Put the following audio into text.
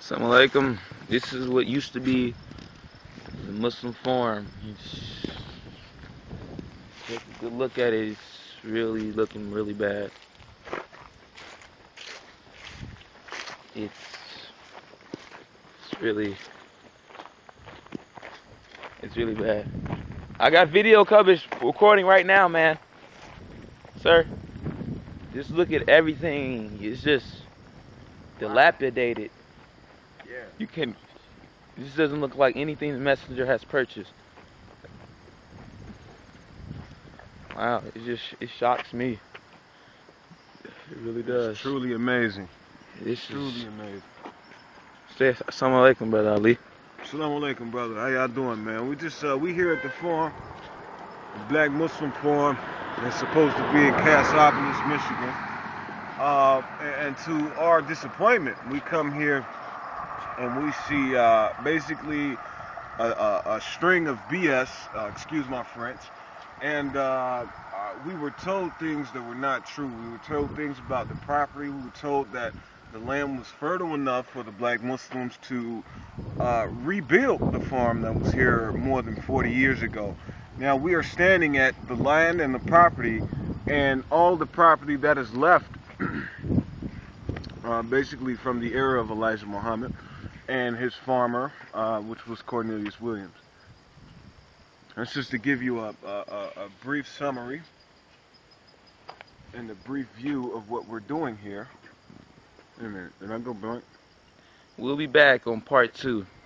Assalamu alaikum. This is what used to be the Muslim Farm. Take a good look at it. It's really looking really bad. It's really bad. I got video coverage recording right now, man. Sir, just look at everything. It's just dilapidated. Yeah. You can. This doesn't look like anything the messenger has purchased. Wow, it shocks me. It really does. It's truly amazing. It's truly amazing. Say assalamu alaikum, brother Ali. Assalamu alaikum, brother. How y'all doing, man? We just we here at the farm, the Black Muslim Farm, that's supposed to be in Cassopolis, Michigan. And to our disappointment, we come here and we see basically a string of BS. Excuse my French. And we were told things that were not true. We were told things about the property. We were told that the land was fertile enough for the Black Muslims to rebuild the farm that was here more than 40 years ago. Now we are standing at the land and the property, and all the property that is left basically from the era of Elijah Muhammad and his farmer, which was Cornelius Williams. That's just to give you a brief summary and a brief view of what we're doing here. Wait a minute, did I go blank? We'll be back on part 2.